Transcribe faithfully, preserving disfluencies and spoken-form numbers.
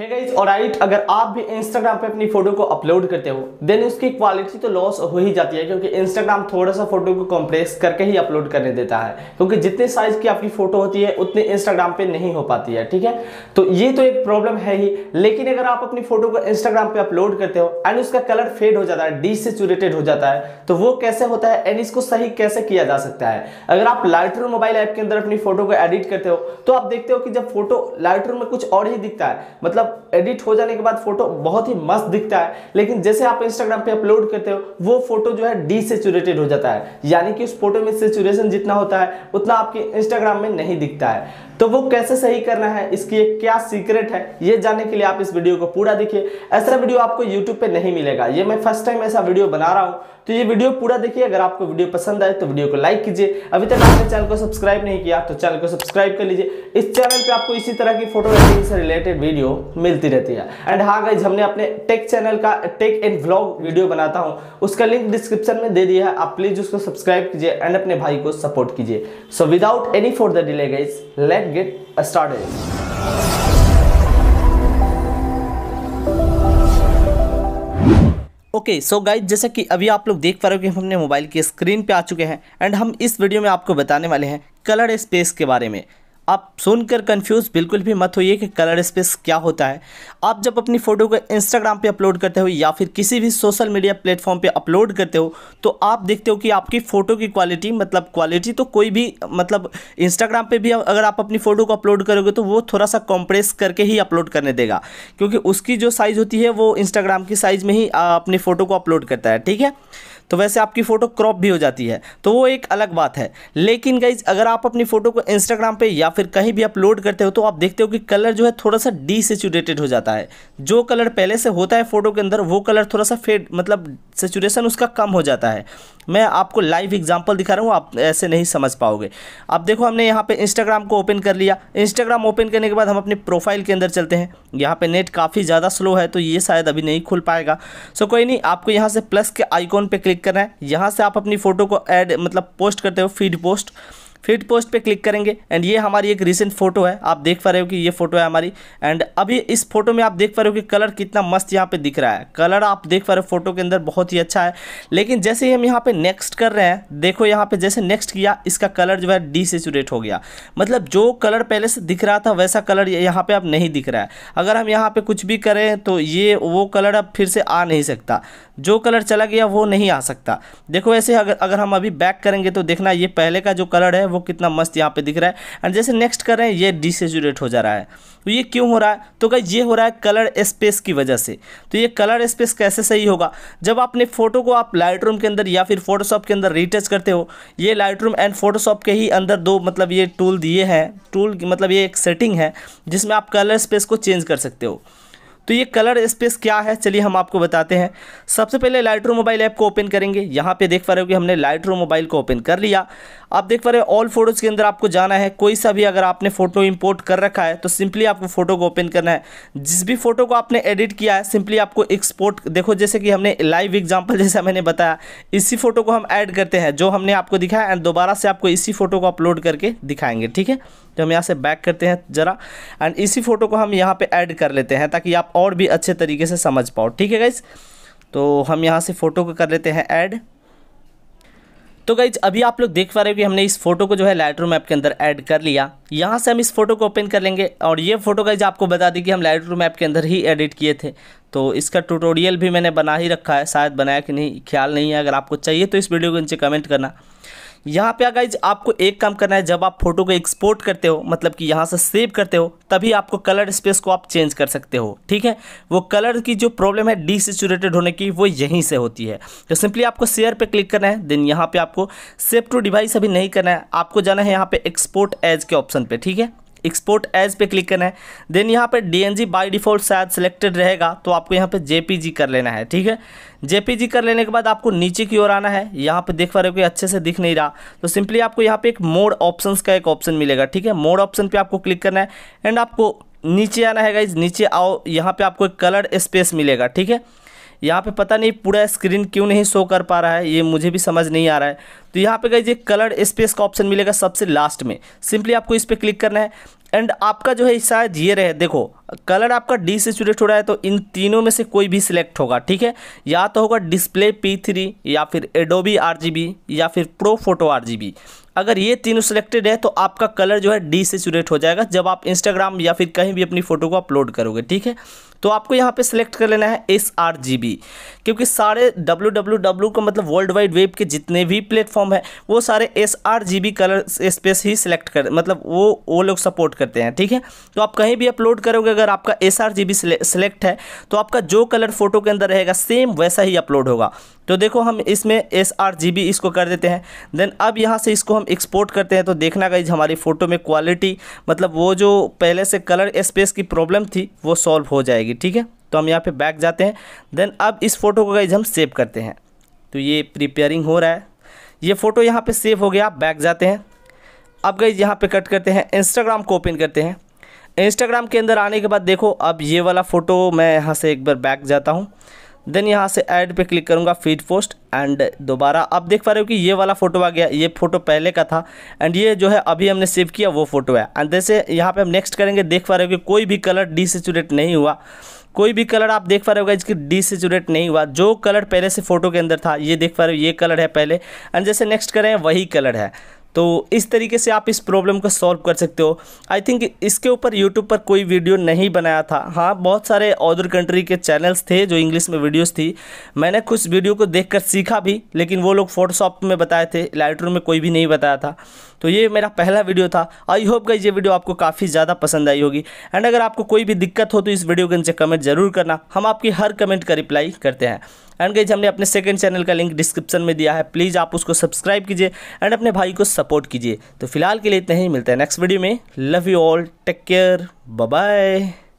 Hey guys alright, अगर आप भी इंस्टाग्राम पे अपनी फोटो को अपलोड करते हो देन उसकी क्वालिटी तो लॉस हो ही जाती है, क्योंकि इंस्टाग्राम थोड़ा सा फोटो को कंप्रेस करके ही अपलोड करने देता है, क्योंकि जितने साइज की आपकी फोटो होती है उतने इंस्टाग्राम पे नहीं हो पाती है। ठीक है, तो ये तो एक प्रॉब्लम है ही। लेकिन अगर आप अपनी फोटो को इंस्टाग्राम पे अपलोड करते हो एंड उसका कलर फेड हो जाता है, डिसेचुरेटेड हो जाता है, तो वो कैसे होता है एंड इसको सही कैसे किया जा सकता है। अगर आप लाइटरूम मोबाइल ऐप के अंदर अपनी फोटो को एडिट करते हो तो आप देखते हो कि जब फोटो लाइटरूम में कुछ और ही दिखता है, मतलब एडिट हो जाने के बाद फोटो बहुत ही मस्त दिखता है, लेकिन जैसे आप इंस्टाग्राम पे अपलोड करते हो वो फोटो जो है डिसेचुरेटेड हो जाता है, यानी कि उस फोटो में सेचुरेशन जितना होता है उतना आपके इंस्टाग्राम में नहीं दिखता है। तो वो कैसे सही करना है, इसकी एक क्या सीक्रेट है, ये जानने के लिए आप इस वीडियो को पूरा देखिए। ऐसा वीडियो आपको यूट्यूब पे नहीं मिलेगा, ये मैं फर्स्ट टाइम ऐसा वीडियो बना रहा हूं, तो ये वीडियो पूरा देखिए। अगर आपको वीडियो पसंद आए तो वीडियो को लाइक कीजिए, अभी तक आपने चैनल को सब्सक्राइब नहीं किया तो चैनल को सब्सक्राइब कर लीजिए। इस चैनल पे आपको इसी तरह की फोटो एडिटिंग से रिलेटेड वीडियो मिलती रहती है। एंड हाँ गाइस, हमने अपने टेक चैनल का टेक एंड व्लॉग वीडियो बनाता हूँ, उसका लिंक डिस्क्रिप्शन में दे दिया है, आप प्लीज उसको सब्सक्राइब कीजिए एंड अपने भाई को सपोर्ट कीजिए। So without any further delay guys, let get started. Okay so guys, जैसा कि अभी आप लोग देख पा रहे हो कि हम अपने मोबाइल की स्क्रीन पे आ चुके हैं एंड हम इस वीडियो में आपको बताने वाले हैं कलर स्पेस के बारे में। आप सुनकर कंफ्यूज बिल्कुल भी मत होइए कि कलर स्पेस क्या होता है। आप जब अपनी फ़ोटो को इंस्टाग्राम पे अपलोड करते हो या फिर किसी भी सोशल मीडिया प्लेटफॉर्म पे अपलोड करते हो तो आप देखते हो कि आपकी फ़ोटो की क्वालिटी, मतलब क्वालिटी तो कोई भी, मतलब इंस्टाग्राम पे भी अगर आप अपनी फ़ोटो को अपलोड करोगे तो वो थोड़ा सा कंप्रेस करके ही अपलोड करने देगा, क्योंकि उसकी जो साइज़ होती है वो इंस्टाग्राम की साइज़ में ही अपनी फ़ोटो को अपलोड करता है। ठीक है, तो वैसे आपकी फ़ोटो क्रॉप भी हो जाती है तो वो एक अलग बात है। लेकिन गाइज, अगर आप अपनी फ़ोटो को इंस्टाग्राम पे या फिर कहीं भी अपलोड करते हो तो आप देखते हो कि कलर जो है थोड़ा सा डिसेचुरेटेड हो जाता है। जो कलर पहले से होता है फ़ोटो के अंदर वो कलर थोड़ा सा फेड, मतलब सेचुरेशन उसका कम हो जाता है। मैं आपको लाइव एग्जांपल दिखा रहा हूँ, आप ऐसे नहीं समझ पाओगे। आप देखो, हमने यहाँ पे इंस्टाग्राम को ओपन कर लिया। इंस्टाग्राम ओपन करने के बाद हम अपने प्रोफाइल के अंदर चलते हैं। यहाँ पे नेट काफ़ी ज़्यादा स्लो है तो ये शायद अभी नहीं खुल पाएगा। सो कोई नहीं, आपको यहाँ से प्लस के आइकॉन पे क्लिक करना है। यहाँ से आप अपनी फ़ोटो को ऐड, मतलब पोस्ट करते हो, फीड पोस्ट फीड पोस्ट पे क्लिक करेंगे। एंड ये हमारी एक रीसेंट फोटो है, आप देख पा रहे हो कि ये फोटो है हमारी। एंड अभी इस फोटो में आप देख पा रहे हो कि कलर कितना मस्त यहाँ पे दिख रहा है। कलर आप देख पा रहे हो फोटो के अंदर बहुत ही अच्छा है। लेकिन जैसे ही हम यहाँ पे नेक्स्ट कर रहे हैं, देखो यहाँ पे जैसे नेक्स्ट किया इसका कलर जो है डिसेचुरेट हो गया, मतलब जो कलर पहले से दिख रहा था वैसा कलर यहाँ पर अब नहीं दिख रहा है। अगर हम यहाँ पर कुछ भी करें तो ये वो कलर अब फिर से आ नहीं सकता, जो कलर चला गया वो नहीं आ सकता। देखो ऐसे अगर अगर हम अभी बैक करेंगे तो देखना ये पहले का जो कलर है वो कितना मस्त यहाँ पे दिख रहा है। एंड जैसे नेक्स्ट कर रहे हैं ये डिसेचुरेट हो जा रहा है। तो ये क्यों हो रहा है? तो गाइस ये हो रहा है कलर स्पेस की वजह से। तो ये कलर स्पेस कैसे सही होगा? जब आपने फोटो को आप लाइटरूम के अंदर या फिर फोटोशॉप के अंदर रीटच करते हो, ये लाइटरूम एंड फोटोशॉप के ही अंदर दो, मतलब ये टूल दिए हैं, टूल मतलब ये एक सेटिंग है जिसमें आप कलर स्पेस को चेंज कर सकते हो। तो ये कलर स्पेस क्या है, चलिए हम आपको बताते हैं। सबसे पहले लाइटरूम मोबाइल ऐप को ओपन करेंगे। यहाँ पे देख पा रहे हो कि हमने लाइटरूम मोबाइल को ओपन कर लिया। आप देख पा रहे हो ऑल फोटोज़ के अंदर आपको जाना है। कोई सा भी अगर आपने फ़ोटो इंपोर्ट कर रखा है तो सिंपली आपको फ़ोटो को ओपन करना है। जिस भी फ़ोटो को आपने एडिट किया है सिंपली आपको एक्सपोर्ट, देखो जैसे कि हमने लाइव एग्जाम्पल, जैसा मैंने बताया, इसी फ़ोटो को हम ऐड करते हैं जो हमने आपको दिखाया एंड दोबारा से आपको इसी फ़ोटो को अपलोड करके दिखाएंगे। ठीक है, तो हम यहाँ से बैक करते हैं ज़रा एंड इसी फ़ोटो को हम यहाँ पे ऐड कर लेते हैं ताकि आप और भी अच्छे तरीके से समझ पाओ। ठीक है गाइज, तो हम यहाँ से फ़ोटो को कर लेते हैं ऐड। तो गाइज अभी आप लोग देख पा रहे हो कि हमने इस फोटो को जो है लाइटरूम ऐप के अंदर ऐड कर लिया। यहाँ से हम इस फोटो को ओपन कर लेंगे और ये फोटो गाइज आपको बता दें कि हम लाइटरूम ऐप के अंदर ही एडिट किए थे, तो इसका ट्यूटोरियल भी मैंने बना ही रखा है, शायद बनाया कि नहीं ख्याल नहीं है। अगर आपको चाहिए तो इस वीडियो के नीचे कमेंट करना। यहाँ पे गाइज आपको एक काम करना है, जब आप फोटो को एक्सपोर्ट करते हो, मतलब कि यहाँ से सेव करते हो, तभी आपको कलर स्पेस को आप चेंज कर सकते हो। ठीक है, वो कलर की जो प्रॉब्लम है डिसेचुरेटेड होने की वो यहीं से होती है। तो सिंपली आपको शेयर पे क्लिक करना है, देन यहाँ पे आपको सेव टू डिवाइस अभी नहीं करना है, आपको जाना है यहाँ पे एक्सपोर्ट एज के ऑप्शन पे। ठीक है, एक्सपोर्ट एज पे क्लिक करना है, देन यहाँ पे डीएनजी बाय डिफ़ॉल्ट शायद सिलेक्टेड रहेगा तो आपको यहाँ पे जेपीजी कर लेना है। ठीक है, जेपीजी कर लेने के बाद आपको नीचे की ओर आना है। यहाँ पे देख पा रहे हो कि अच्छे से दिख नहीं रहा, तो सिंपली आपको यहाँ पे एक मोड ऑप्शंस का एक ऑप्शन मिलेगा। ठीक है, मोड ऑप्शन पे आपको क्लिक करना है एंड आपको नीचे आना है। गाइज नीचे आओ, यहाँ पर आपको एक कलर स्पेस मिलेगा। ठीक है, यहाँ पे पता नहीं पूरा स्क्रीन क्यों नहीं शो कर पा रहा है, ये मुझे भी समझ नहीं आ रहा है। तो यहाँ पे गाइस ये कलर स्पेस का ऑप्शन मिलेगा सबसे लास्ट में, सिंपली आपको इस पर क्लिक करना है एंड आपका जो है शायद ये रहे, देखो कलर आपका डी से सिचुएट हो रहा है तो इन तीनों में से कोई भी सिलेक्ट होगा, ठीक है। या तो होगा डिस्प्ले पी थ्री या फिर एडोबी आरजीबी या फिर प्रो फोटो आरजीबी। अगर ये तीनों सिलेक्टेड है तो आपका कलर जो है डी से सिचुएट हो जाएगा जब आप इंस्टाग्राम या फिर कहीं भी अपनी फ़ोटो को अपलोड करोगे, ठीक है। तो आपको यहाँ पे सिलेक्ट कर लेना है एस आर जी बी, क्योंकि सारे डब्ल्यू डब्ल्यू डब्ल्यू का मतलब वर्ल्ड वाइड वेब के जितने भी प्लेटफॉर्म है वो सारे S R G B colour space ही सिलेक्ट कर, मतलब वो वो लोग सपोर्ट करते हैं, ठीक है। तो आप कहीं भी अपलोड करोगे अगर आपका S R G B select है तो आपका जो कलर फोटो के अंदर रहेगा सेम वैसा ही अपलोड होगा। तो देखो हम इसमें एस आर जी बी इसको कर देते हैं, देन अब यहाँ से इसको हम एक्सपोर्ट करते हैं। तो देखना गाइस हमारी फ़ोटो में क्वालिटी, मतलब वो जो पहले से कलर स्पेस की प्रॉब्लम थी वो सॉल्व हो जाएगी, ठीक है। तो हम यहाँ पे बैक जाते हैं, देन अब इस फ़ोटो को गाइस हम सेव करते हैं। तो ये प्रिपेयरिंग हो रहा है, ये फ़ोटो यहाँ पे सेव हो गया, आप बैक जाते हैं। अब गाइस यहाँ पे कट करते हैं, इंस्टाग्राम को ओपन करते हैं। इंस्टाग्राम के अंदर आने के बाद देखो अब ये वाला फ़ोटो, मैं यहाँ से एक बार बैक जाता हूँ, देन यहाँ से ऐड पे क्लिक करूँगा, फीड पोस्ट एंड दोबारा आप देख पा रहे हो कि ये वाला फ़ोटो आ गया। ये फ़ोटो पहले का था एंड ये जो है अभी हमने सेव किया वो फ़ोटो है। एंड जैसे यहाँ पे हम नेक्स्ट करेंगे, देख पा रहे हो कि कोई भी कलर डिसेचुरेट नहीं हुआ, कोई भी कलर आप देख पा रहे होगा इसकी डिसेचुरेट नहीं हुआ। जो कलर पहले से फ़ोटो के अंदर था ये देख पा रहे हो, ये कलर है पहले, एंड जैसे नेक्स्ट करें वही कलर है। तो इस तरीके से आप इस प्रॉब्लम को सॉल्व कर सकते हो। आई थिंक इसके ऊपर यूट्यूब पर कोई वीडियो नहीं बनाया था, हाँ बहुत सारे अदर कंट्री के चैनल्स थे जो इंग्लिश में वीडियोस थी, मैंने कुछ वीडियो को देखकर सीखा भी, लेकिन वो लोग फोटोशॉप में बताए थे, लाइटरूम में कोई भी नहीं बताया था। तो ये मेरा पहला वीडियो था, आई होप गाइस ये वीडियो आपको काफ़ी ज़्यादा पसंद आई होगी। एंड अगर आपको कोई भी दिक्कत हो तो इस वीडियो के नीचे कमेंट जरूर करना, हम आपकी हर कमेंट का रिप्लाई करते हैं। एंड गाइस हमने अपने सेकंड चैनल का लिंक डिस्क्रिप्शन में दिया है, प्लीज़ आप उसको सब्सक्राइब कीजिए एंड अपने भाई को सपोर्ट कीजिए। तो फिलहाल के लिए इतना ही, मिलता है नेक्स्ट वीडियो में। Love you all, take care, bye bye.